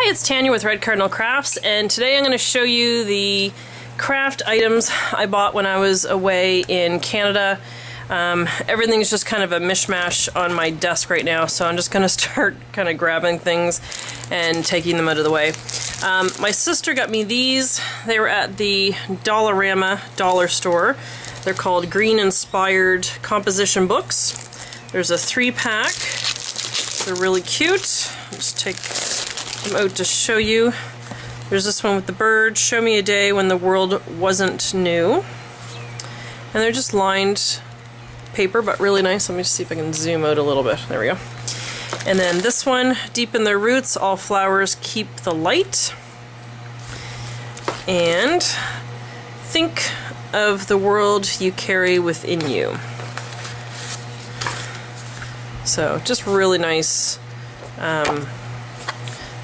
Hi, it's Tanya with Red Cardinal Crafts, and today I'm going to show you the craft items I bought when I was away in Canada. Everything's just kind of a mishmash on my desk right now, so I'm just going to start kind of grabbing things and taking them out of the way. My sister got me these. They were at the Dollarama dollar store. They're called Green Inspired Composition Books. There's a 3-pack. They're really cute. I'll just take them out to show you. There's this one with the bird, Show Me a Day When the World Wasn't New. And they're just lined paper, but really nice. Let me just see if I can zoom out a little bit. There we go. And then this one, Deep in Their Roots, All Flowers Keep the Light. And Think of the World You Carry Within You. So just really nice,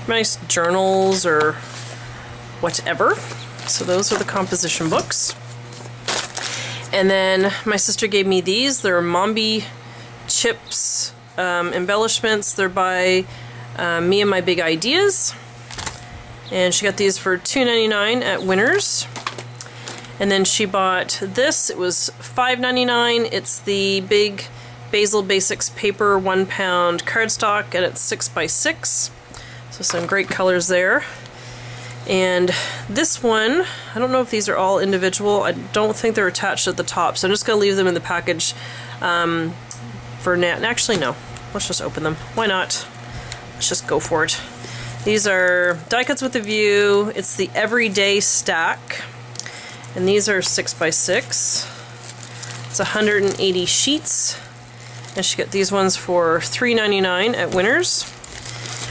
nice journals or whatever. So those are the composition books. And then my sister gave me these. They're Mombi Chips embellishments. They're by Me and My Big Ideas. And she got these for $2.99 at Winners. And then she bought this. It was $5.99. It's the big Basil Basics paper 1-pound cardstock, and it's 6x6. So some great colors there. And this one, I don't know if these are all individual. I don't think they're attached at the top, so I'm just going to leave them in the package for now. Actually, no. Let's just open them. Why not? Let's just go for it. These are Die Cuts with a View. It's the Everyday Stack. And these are 6x6. It's 180 sheets. And she got these ones for $3.99 at Winners.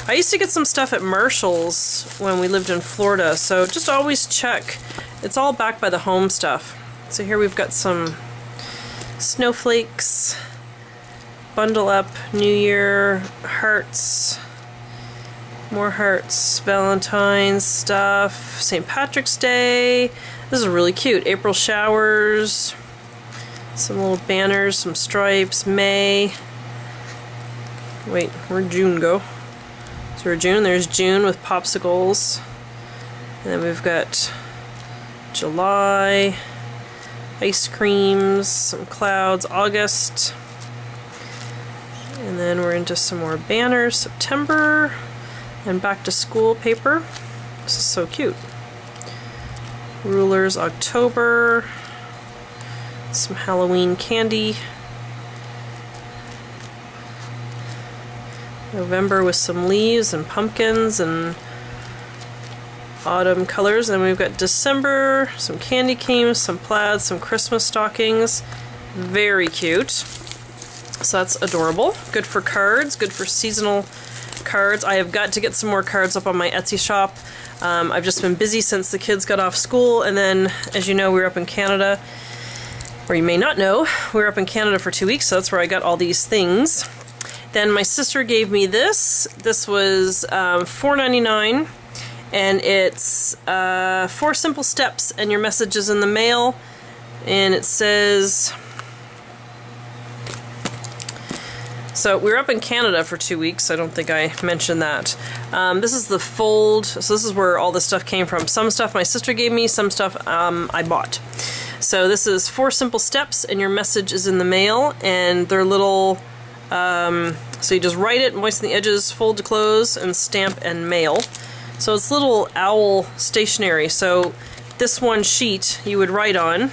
I used to get some stuff at Marshall's when we lived in Florida, so just always check. It's all back by the home stuff. So here we've got some snowflakes, bundle up, New Year, hearts, more hearts, Valentine's stuff, St. Patrick's Day. This is really cute. April showers, some little banners, some stripes, May. Wait, where'd June go? Through June. There's June with popsicles. And then we've got July, ice creams, some clouds, August. And then we're into some more banners, September, and back to school paper. This is so cute. Rulers, October, some Halloween candy. November with some leaves and pumpkins and autumn colors. And then we've got December, some candy canes, some plaids, some Christmas stockings. Very cute. So that's adorable. Good for cards, good for seasonal cards. I have got to get some more cards up on my Etsy shop. I've just been busy since the kids got off school, and then, as you know, we were up in Canada, or you may not know, we were up in Canada for 2 weeks, so that's where I got all these things. Then my sister gave me this. This was $4.99, and it's 4 simple steps and your message is in the mail. And it says, so we were up in Canada for 2 weeks. I don't think I mentioned that. This is the fold, so this is where all this stuff came from. Some stuff my sister gave me, some stuff I bought. So this is 4 simple steps and your message is in the mail, and they're little, so you just write it, moisten the edges, fold to close, and stamp and mail. So it's little owl stationery. So this one sheet you would write on,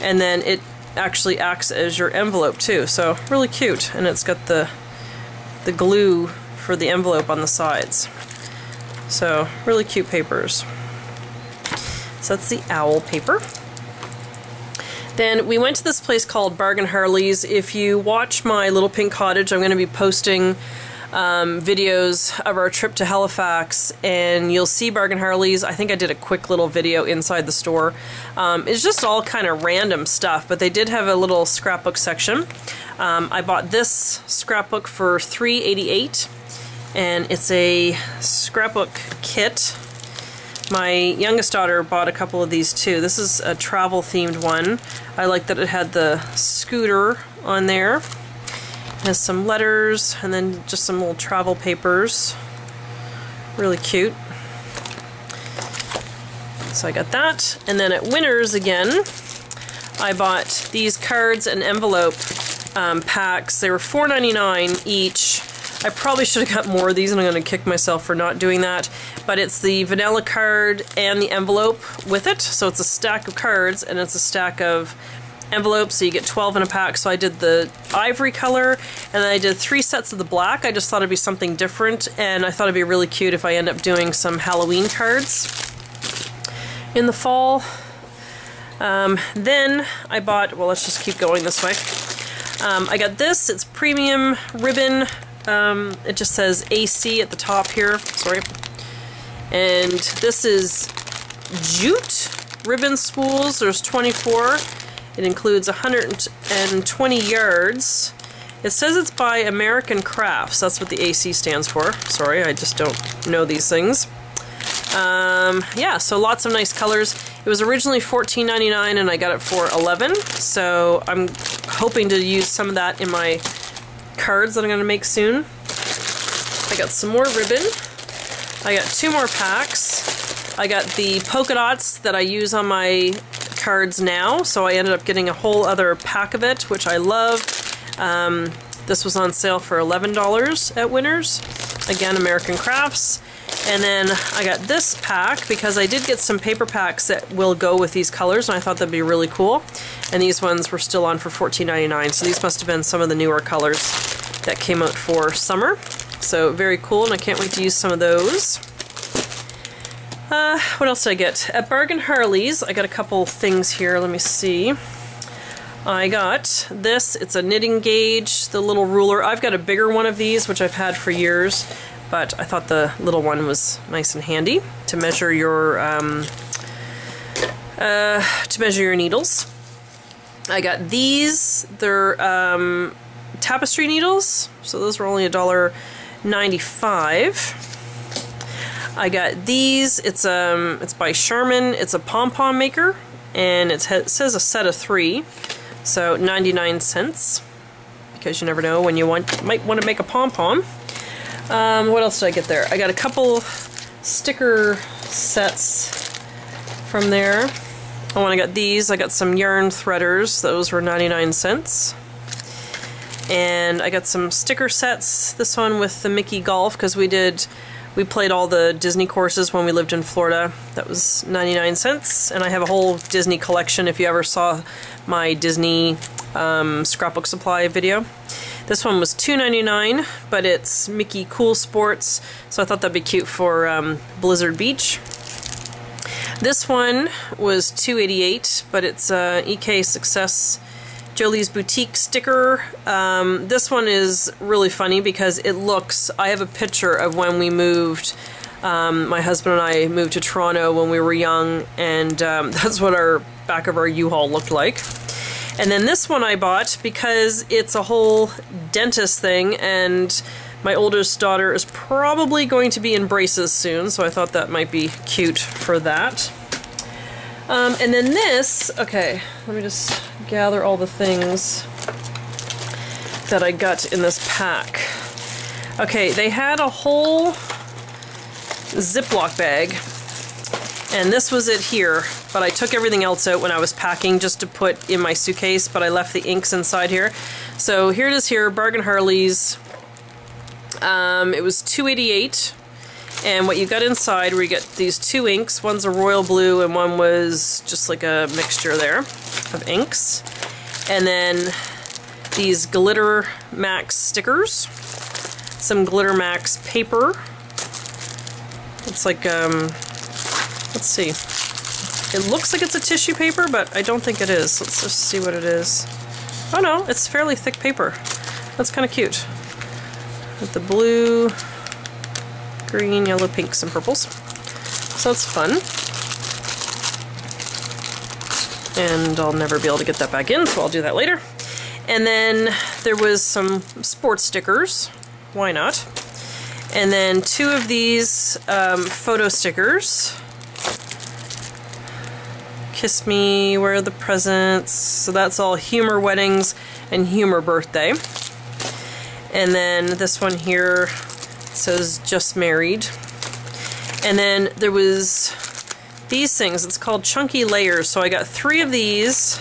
and then it actually acts as your envelope too. So really cute, and it's got the glue for the envelope on the sides. So really cute papers. So that's the owl paper. Then we went to this place called Bargain Harley's. If you watch my Little Pink Cottage, I'm going to be posting videos of our trip to Halifax, and you'll see Bargain Harley's. I think I did a quick little video inside the store. It's just all kind of random stuff, but they did have a little scrapbook section. I bought this scrapbook for $3.88, and it's a scrapbook kit. My youngest daughter bought a couple of these too. This is a travel themed one. I like that it had the scooter on there. It has some letters and then just some little travel papers. Really cute. So I got that. And then at Winners again, I bought these cards and envelope packs. They were $4.99 each. I probably should have got more of these, and I'm going to kick myself for not doing that. But it's the vanilla card and the envelope with it. So it's a stack of cards and it's a stack of envelopes, so you get 12 in a pack. So I did the ivory color, and then I did 3 sets of the black. I just thought it'd be something different, and I thought it'd be really cute if I end up doing some Halloween cards in the fall. Then I bought, well, let's just keep going this way. I got this, it's premium ribbon. It just says AC at the top here, sorry. And this is jute ribbon spools. There's 24. It includes 120 yards. It says it's by American Crafts. That's what the AC stands for. Sorry, I just don't know these things. Yeah, so lots of nice colors. It was originally $14.99 and I got it for $11. So I'm hoping to use some of that in my cards that I'm going to make soon. I got some more ribbon. I got 2 more packs. I got the polka dots that I use on my cards now, so I ended up getting a whole other pack of it, which I love. This was on sale for $11 at Winners. Again, American Crafts. And then I got this pack because I did get some paper packs that will go with these colors, and I thought that'd be really cool. And these ones were still on for $14.99, so these must have been some of the newer colors that came out for summer. So very cool, and I can't wait to use some of those. What else did I get? At Bargain Harley's, I got a couple things here. Let me see. I got this. It's a knitting gauge, the little ruler. I've got a bigger one of these, which I've had for years, but I thought the little one was nice and handy to measure your needles. I got these. They're tapestry needles, so those were only $1.95. I got these. It's by Sherman. It's a pom-pom maker, and it says a set of 3, so 99 cents, because you never know when you might want to make a pom-pom. What else did I get there? I got a couple sticker sets from there. Oh, and I got these. I got some yarn threaders. Those were 99 cents. And I got some sticker sets. This one with the Mickey Golf, because we played all the Disney courses when we lived in Florida. That was 99 cents. And I have a whole Disney collection if you ever saw my Disney scrapbook supply video. This one was $2.99, but it's Mickey Cool Sports, so I thought that'd be cute for Blizzard Beach. This one was $2.88, but it's EK Success Jolie's Boutique sticker. This one is really funny because it looks, I have a picture of when we moved, my husband and I moved to Toronto when we were young, and that's what our back of our U-Haul looked like. And then this one I bought because it's a whole dentist thing, and my oldest daughter is probably going to be in braces soon, so I thought that might be cute for that. And then this, okay, let me just gather all the things that I got in this pack. Okay, they had a whole Ziploc bag, and this was it here, but I took everything else out when I was packing just to put in my suitcase, but I left the inks inside here. So here it is here, Bargain Harley's. It was $2.88. And what you got inside were you get these 2 inks. One's a royal blue and one was just like a mixture there of inks. And then these Glitter Max stickers. Some Glitter Max paper. It's like, let's see. It looks like it's a tissue paper, but I don't think it is. Let's just see what it is. Oh no, it's fairly thick paper. That's kind of cute. With the blue, green, yellow, pinks, and purples. So it's fun. And I'll never be able to get that back in, so I'll do that later. And then there was some sports stickers. Why not? And then 2 of these photo stickers. Kiss Me, Where Are the Presents? So that's all Humor Weddings and Humor Birthday. And then this one here, so it's Just Married. And then there was these things. It's called Chunky Layers. So I got 3 of these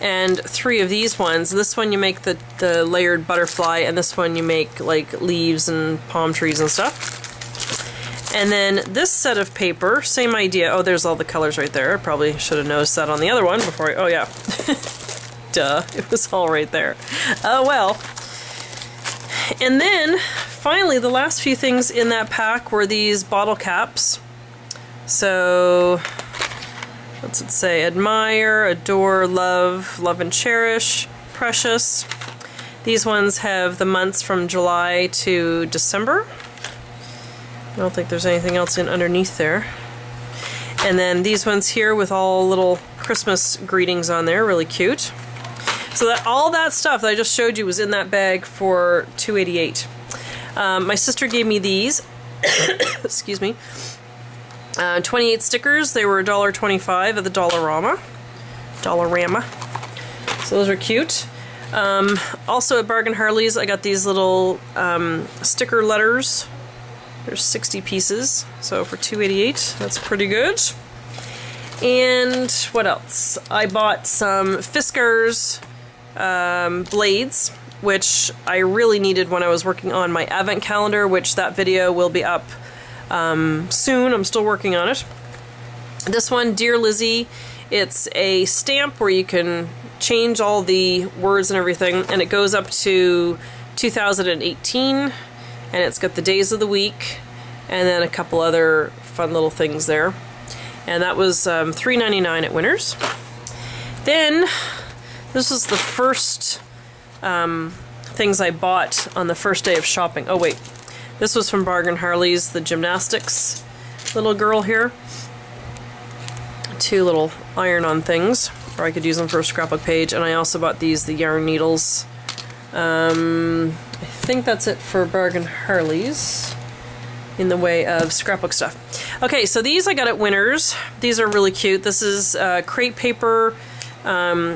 and 3 of these ones. This one you make the layered butterfly, and this one you make like leaves and palm trees and stuff. And then this set of paper, same idea. Oh, there's all the colors right there. I probably should have noticed that on the other one before I, oh yeah. Duh, it was all right there. Oh well. And then, finally, the last few things in that pack were these bottle caps. So, what's it say? Admire, Adore, Love, Love and Cherish, Precious. These ones have the months from July to December. I don't think there's anything else in underneath there. And then these ones here with all little Christmas greetings on there, really cute. So that all that stuff that I just showed you was in that bag for $2.88. My sister gave me these, excuse me, 28 stickers. They were $1.25 at the Dollarama. So those are cute. Also at Bargain Harley's, I got these little sticker letters. There's 60 pieces, so for $2.88, that's pretty good. And what else? I bought some Fiskars blades, which I really needed when I was working on my advent calendar, which that video will be up soon. I'm still working on it. This one, Dear Lizzie, it's a stamp where you can change all the words and everything, and it goes up to 2018. And it's got the days of the week and then a couple other fun little things there. And that was $3.99 at Winners. Then this was the first things I bought on the first day of shopping. Oh wait, this was from Bargain Harley's, the gymnastics little girl here. 2 little iron-on things, or I could use them for a scrapbook page. And I also bought these, the yarn needles. I think that's it for Bargain Harley's in the way of scrapbook stuff. Okay, so these I got at Winners. These are really cute. This is Crate Paper,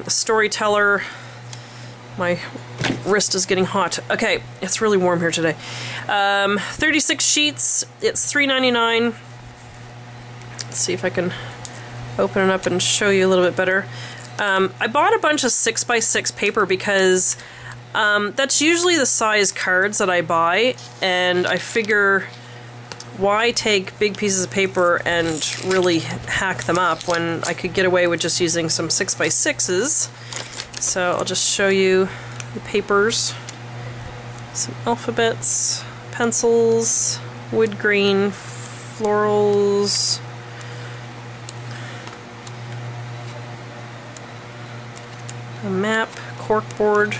Storyteller. My wrist is getting hot. Okay, it's really warm here today. 36 sheets. It's $3.99. Let's see if I can open it up and show you a little bit better. I bought a bunch of 6x6 paper because that's usually the size cards that I buy, and I figure why take big pieces of paper and really hack them up when I could get away with just using some 6x6s. So I'll just show you the papers. Some alphabets, pencils, wood grain, florals. A map, corkboard.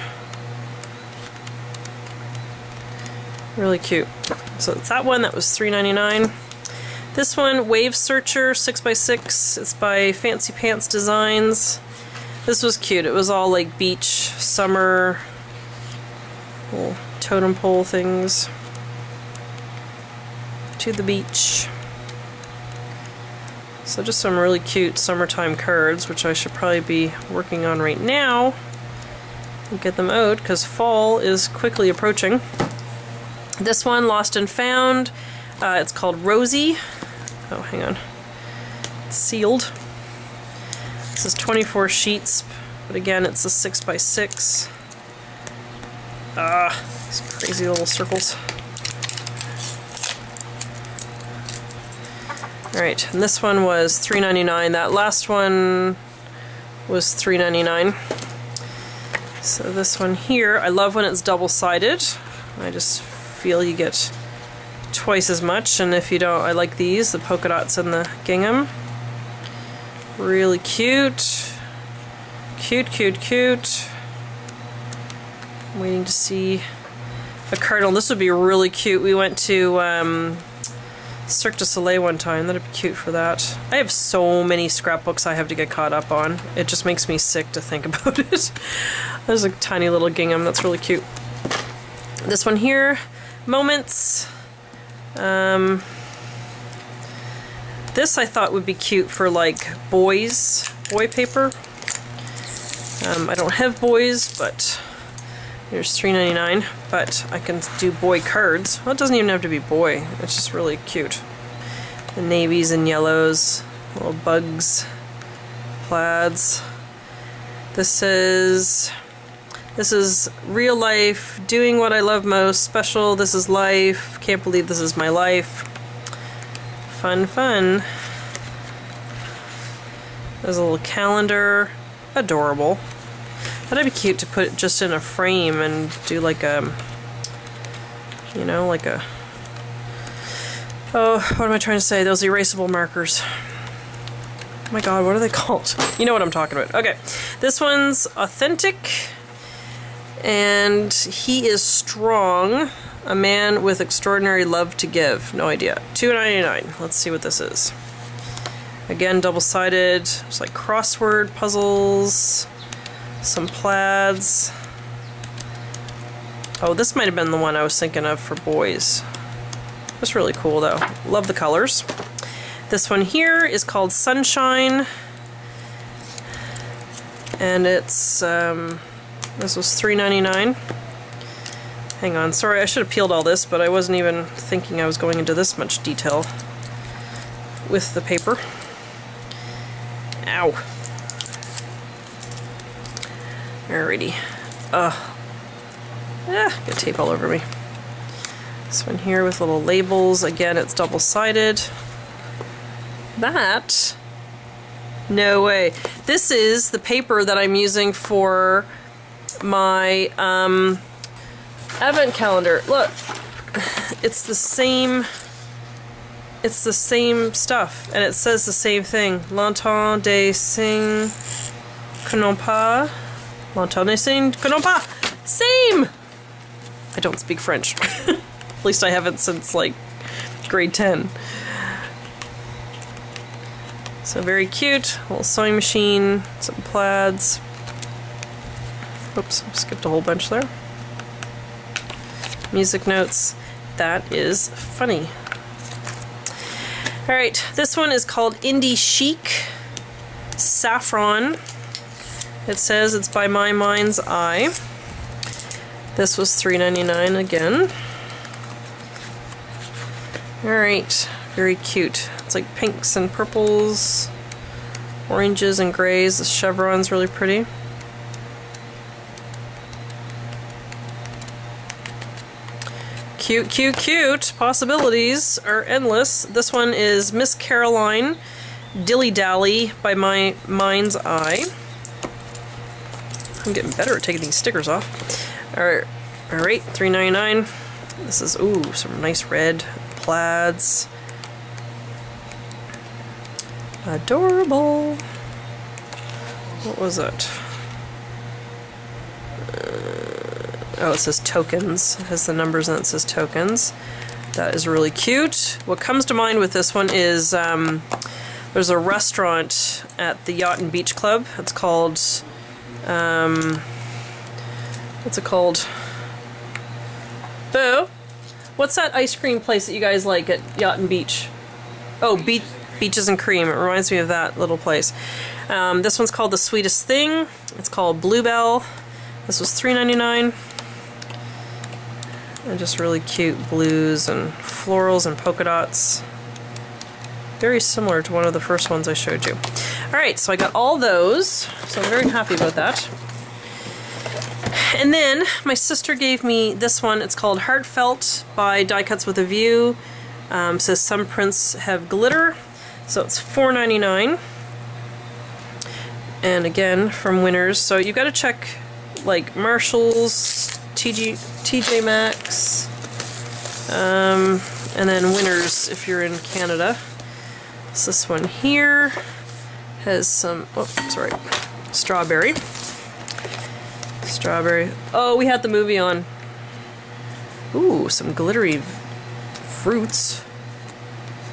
Really cute. So it's that one, that was $3.99. This one, Wave Searcher, 6x6. It's by Fancy Pants Designs. This was cute. It was all like beach, summer, little totem pole things. To the beach. So just some really cute summertime cards, which I should probably be working on right now. And get them out, because fall is quickly approaching. This one, Lost and Found, it's called Rosie. Oh, hang on. It's sealed. This is 24 sheets, but again, it's a 6x6. Ah, these crazy little circles. Alright, and this one was $3.99. That last one was $3.99. So this one here, I love when it's double-sided. I just feel you get twice as much, and if you don't, I like these, the polka dots and the gingham. Really cute. Cute, cute, cute. I'm waiting to see a cardinal. This would be really cute. We went to Cirque du Soleil one time. That'd be cute for that. I have so many scrapbooks I have to get caught up on. It just makes me sick to think about it. There's a tiny little gingham. That's really cute. This one here, Moments. This I thought would be cute for like boy paper. I don't have boys, but there's $3.99, but I can do boy cards. Well, it doesn't even have to be boy, it's just really cute. the navies and yellows, little bugs, plaids. This is real life, doing what I love most, special, this is life, can't believe this is my life. Fun, fun. There's a little calendar, adorable. That'd be cute to put just in a frame and do like a, you know, like a, oh, what am I trying to say? Those erasable markers. Oh my god, what are they called? You know what I'm talking about. Okay, this one's Authentic. And he is strong, a man with extraordinary love to give. No idea. $2.99. Let's see what this is. Again, double-sided. It's like crossword puzzles, some plaids. Oh, this might have been the one I was thinking of for boys. That's really cool, though. Love the colors. This one here is called Sunshine, and it's this was $3.99. Hang on, sorry, I should have peeled all this, but I wasn't even thinking I was going into this much detail with the paper. Ow. Alrighty. Got tape all over me. This one here with little labels. Again, it's double-sided. That? No way. This is the paper that I'm using for my advent calendar. Look, it's the same stuff, and it says the same thing. Longtemps de sing que non pas. Longtemps de sing que non pas. Same. I don't speak French. At least I haven't since like grade 10. So very cute. Little sewing machine, some plaids. Oops, skipped a whole bunch there. Music notes. That is funny. Alright, this one is called Indie Chic Saffron. It says it's by My Mind's Eye. This was $3.99 again. Alright, very cute. It's like pinks and purples, oranges and grays. The chevron's really pretty. Cute, cute, cute. Possibilities are endless. This one is Miss Caroline Dilly Dally by My Mind's Eye. I'm getting better at taking these stickers off. Alright, $3.99. This is, ooh, some nice red plaids. Adorable. What was it? Oh, it says tokens. It has the numbers and it says tokens. That is really cute. What comes to mind with this one is there's a restaurant at the Yacht and Beach Club. It's called, what's it called? Boo? What's that ice cream place that you guys like at Yacht and Beach? Oh, Beaches and Cream. It reminds me of that little place. This one's called The Sweetest Thing. It's called Bluebell. This was $3.99. And just really cute blues and florals and polka dots. Very similar to one of the first ones I showed you. Alright, so I got all those, so I'm very happy about that. And then my sister gave me this one. It's called Heartfelt by Die Cuts with a View. Says some prints have glitter, so it's $4.99. And again, from Winners, so you've got to check like Marshall's, TJ Maxx, and then Winners if you're in Canada. So this one here has some, oh, sorry, strawberry. Strawberry. Oh, we had the movie on. Ooh, some glittery fruits.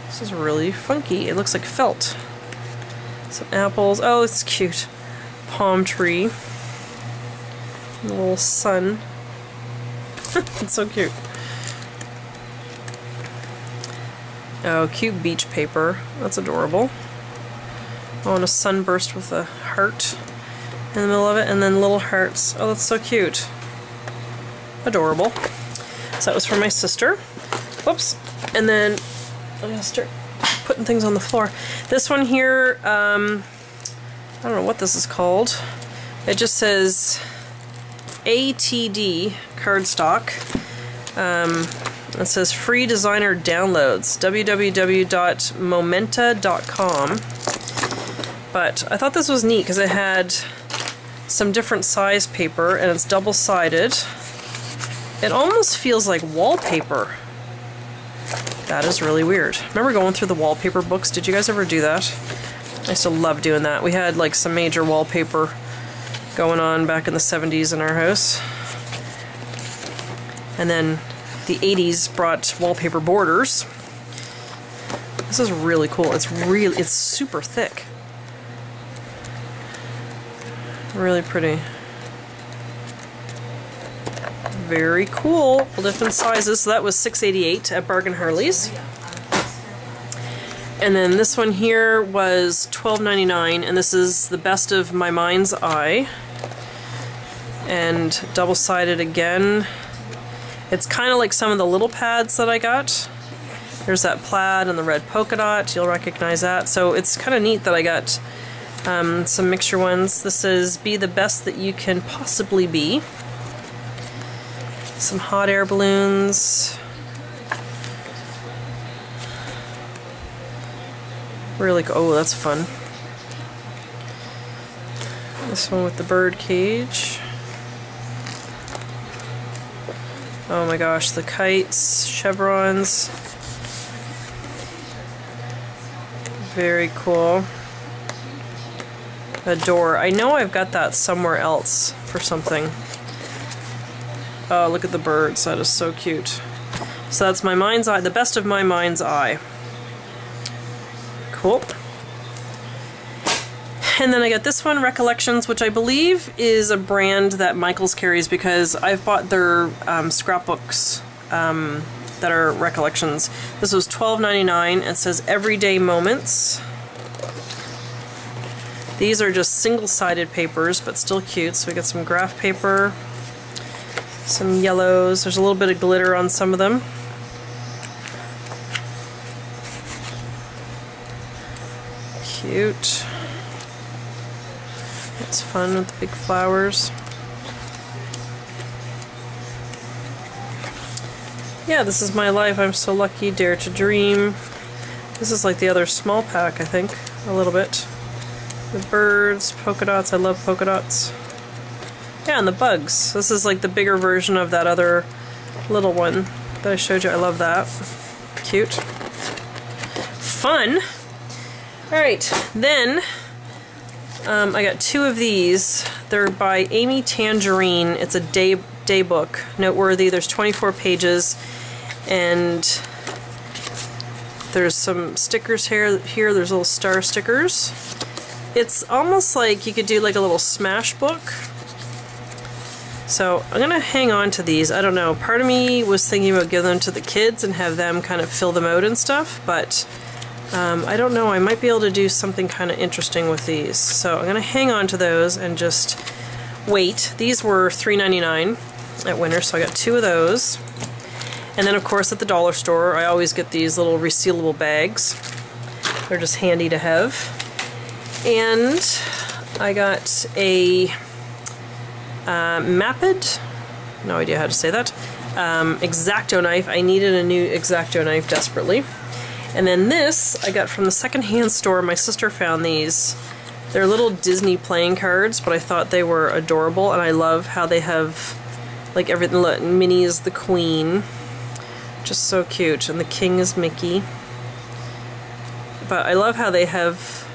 This is really funky. It looks like felt. Some apples. Oh, it's cute. Palm tree. A little sun. It's so cute. Oh, cute beach paper. That's adorable. Oh, and a sunburst with a heart in the middle of it, and then little hearts. Oh, that's so cute. Adorable. So that was for my sister. Whoops. And then I'm gonna start putting things on the floor. This one here, I don't know what this is called. It just says ATD cardstock. It says free designer downloads, www.momenta.com. But I thought this was neat because it had some different size paper and it's double-sided. It almost feels like wallpaper. That is really weird. Remember going through the wallpaper books? Did you guys ever do that? I used to love doing that. We had like some major wallpaper going on back in the 70s in our house. And then the 80s brought wallpaper borders. This is really cool. It's super thick. Really pretty. Very cool. All different sizes. So that was $6.88 at Bargain Harley's. And then this one here was $12.99, and this is the best of My Mind's Eye. And double-sided again. It's kind of like some of the little pads that I got. There's that plaid and the red polka dot. You'll recognize that. So it's kind of neat that I got some mixture ones. This is Be the Best That You Can Possibly Be. Some hot air balloons. Really cool. Oh, that's fun. This one with the bird cage. Oh my gosh, the kites, chevrons. Very cool. A door. I know I've got that somewhere else for something. Oh, look at the birds. That is so cute. So that's My Mind's Eye, the best of My Mind's Eye. Cool. And then I got this one, Recollections, which I believe is a brand that Michaels carries because I've bought their scrapbooks that are Recollections. This was $12.99. It says Everyday Moments. These are just single-sided papers, but still cute. So we got some graph paper, some yellows. There's a little bit of glitter on some of them. Cute. It's fun with the big flowers. Yeah, this is my life. I'm so lucky. Dare to dream. This is like the other small pack, I think, a little bit. The birds, polka dots. I love polka dots. Yeah, and the bugs. This is like the bigger version of that other little one that I showed you. I love that. Cute. Fun. Alright, then I got two of these. They're by Amy Tangerine. It's a day book, noteworthy. There's 24 pages, and there's some stickers here. There's little star stickers. It's almost like you could do like a little smash book. So I'm gonna hang on to these. I don't know. Part of me was thinking about giving them to the kids and have them kind of fill them out and stuff, but I don't know, I might be able to do something kind of interesting with these. So I'm going to hang on to those and just wait. These were $3.99 at Winners, so I got two of those. And then of course at the dollar store I always get these little resealable bags. They're just handy to have. And I got a Mapid, no idea how to say that, Exacto knife. I needed a new Exacto knife desperately. And then this I got from the secondhand store. My sister found these. They're little Disney playing cards, but I thought they were adorable, and I love how they have like everything. Look, Minnie is the queen. Just so cute. And the king is Mickey. But I love how they have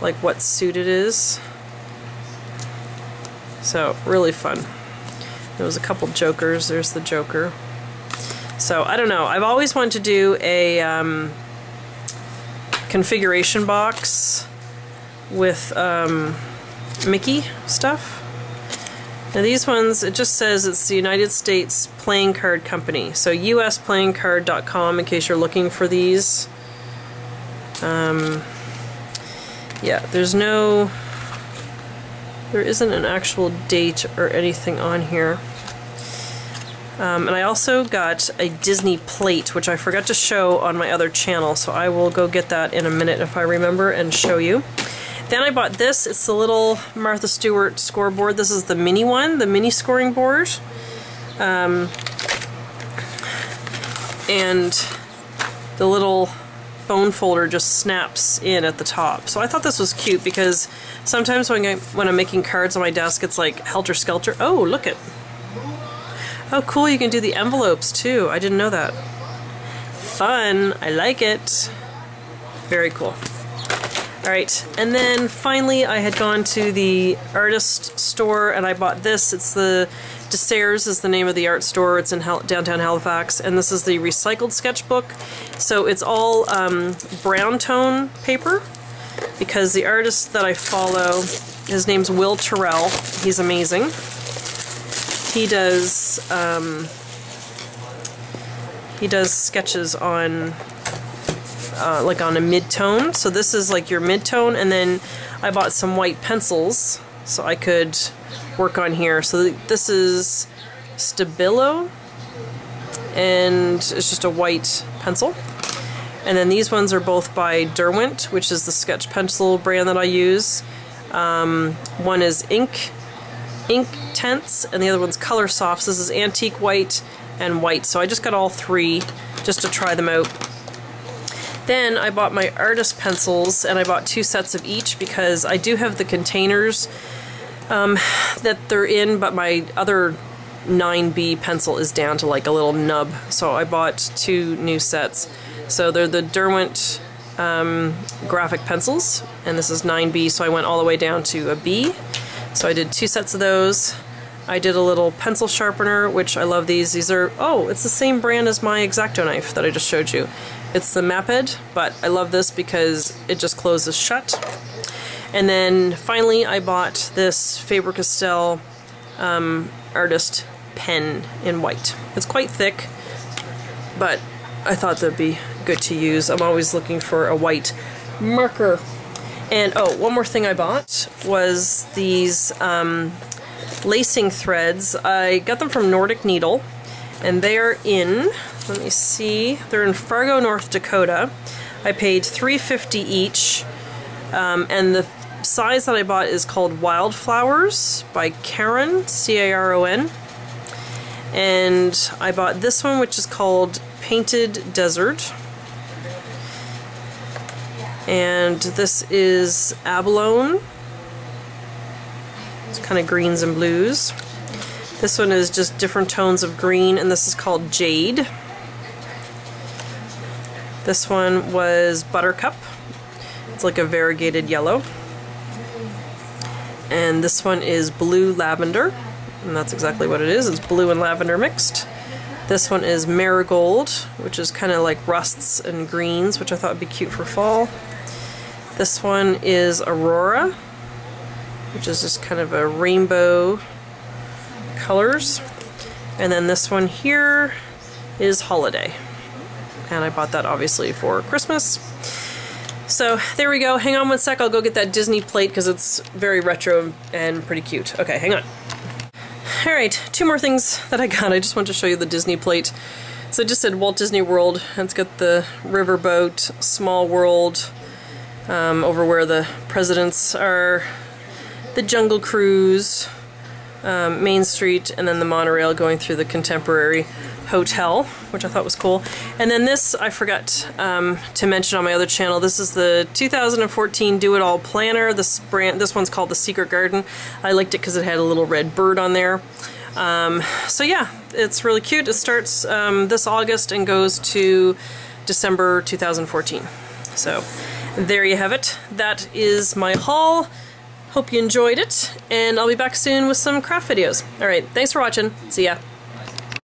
like what suit it is. So really fun. There was a couple jokers. There's the joker. So I don't know. I've always wanted to do a configuration box with Mickey stuff. Now these ones, it just says it's the United States Playing Card Company. So usplayingcard.com in case you're looking for these. Yeah, there isn't an actual date or anything on here. And I also got a Disney plate, which I forgot to show on my other channel, so I will go get that in a minute if I remember and show you. Then I bought this. It's the little Martha Stewart scoreboard. This is the mini one, the mini scoring board. And the little phone folder just snaps in at the top. So I thought this was cute because sometimes when I'm making cards on my desk, it's like helter-skelter. Oh, look it. Oh, cool, you can do the envelopes too. I didn't know that. Fun, I like it. Very cool. All right, and then finally I had gone to the artist store and I bought this. It's the Desserts is the name of the art store. It's in downtown Halifax, and this is the recycled sketchbook. So it's all brown tone paper because the artist that I follow, his name's Will Terrell. He's amazing. He does sketches on like on a mid-tone. So this is like your mid-tone, and then I bought some white pencils so I could work on here. So this is Stabilo, and it's just a white pencil. And then these ones are both by Derwent, which is the sketch pencil brand that I use. One is Ink Tense, and the other one's Color Softs. This is Antique White and White. So I just got all three just to try them out. Then I bought my artist pencils, and I bought two sets of each because I do have the containers that they're in, but my other 9B pencil is down to like a little nub. So I bought two new sets. So they're the Derwent graphic pencils, and this is 9B, so I went all the way down to a B. So I did two sets of those. I did a little pencil sharpener, which I love these. These are, oh, it's the same brand as my Exacto knife that I just showed you. It's the Maped, but I love this because it just closes shut. And then finally I bought this Faber-Castell artist pen in white. It's quite thick, but I thought that'd be good to use. I'm always looking for a white marker. And oh, one more thing I bought was these lacing threads. I got them from Nordic Needle, and they're in, let me see, they're in Fargo, North Dakota. I paid $3.50 each, and the size that I bought is called Wildflowers by Caron, C-A-R-O-N. And I bought this one, which is called Painted Desert. And this is Abalone. It's kind of greens and blues. This one is just different tones of green, and this is called Jade. This one was Buttercup. It's like a variegated yellow. And this one is Blue Lavender, and that's exactly what it is. It's blue and lavender mixed. This one is Marigold, which is kind of like rusts and greens, which I thought would be cute for fall. This one is Aurora, which is just kind of a rainbow colors. And then this one here is Holiday. And I bought that obviously for Christmas. So there we go. Hang on one sec, I'll go get that Disney plate because it's very retro and pretty cute. Okay, hang on. All right, two more things that I got. I just want to show you the Disney plate. So I just said Walt Disney World, and it's got the riverboat, small world, over where the presidents are, the Jungle Cruise, Main Street, and then the monorail going through the Contemporary Hotel, which I thought was cool. And then this I forgot to mention on my other channel. This is the 2014 Do It All Planner. This one's called The Secret Garden. I liked it because it had a little red bird on there. So yeah, it's really cute. It starts this August and goes to December 2014. So there you have it. That is my haul. Hope you enjoyed it, and I'll be back soon with some craft videos. All right, thanks for watching. See ya.